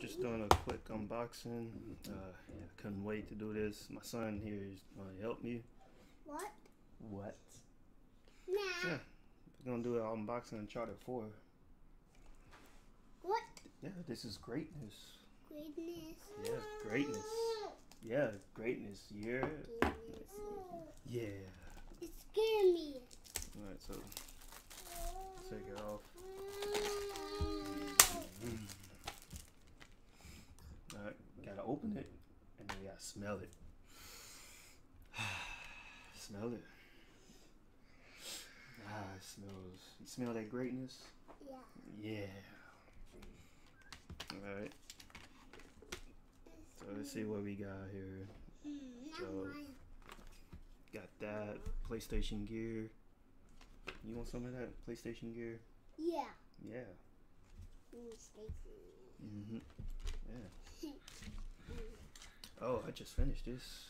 Just doing a quick unboxing. I couldn't wait to do this. My son here is going to help me. What? What? Nah. Yeah. We're going to do an unboxing Uncharted 4. What? Yeah, this is greatness. Greatness. Yeah, greatness. Yeah, greatness. Yeah. Greatness. Yeah. It scared me. Alright, so take it off. Alright, gotta open it and then you gotta smell it. Smell it. Ah, it smells. You smell that greatness? Yeah. Yeah. Alright. So let's see what we got here. So, got that PlayStation gear. You want some of that PlayStation gear? Yeah. Yeah. Mm-hmm. Yeah. Oh, I just finished this.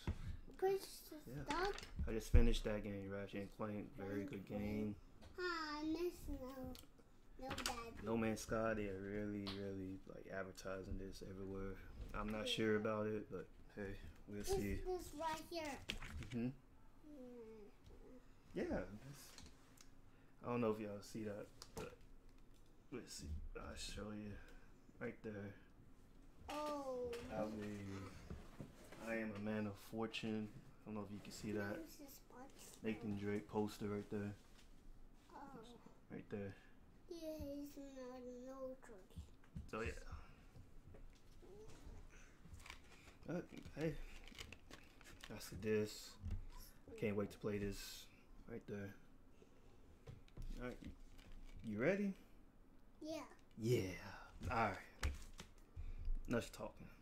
Yeah. I just finished that game, Ratchet & Clank. Very good game. I miss No Man's Sky. They're really like advertising this everywhere. I'm not sure about it, but hey, we'll see. This right here. Mm-hmm. Yeah. I don't know if y'all see that, but let's see. I'll show you right there. Oh. I am a man of fortune. I don't know if you can see that. Nathan Drake poster right there. Oh. Right there. Yeah, he's not an old church. So yeah. Hey, that's the disc. I can't wait to play this. Right there. Alright, you ready? Yeah. Yeah. Alright. Enough talking.